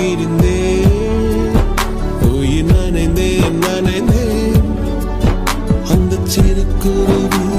பிரிந்தேன் உயிர் நனைந்தேன் அந்த சிறு குருவி.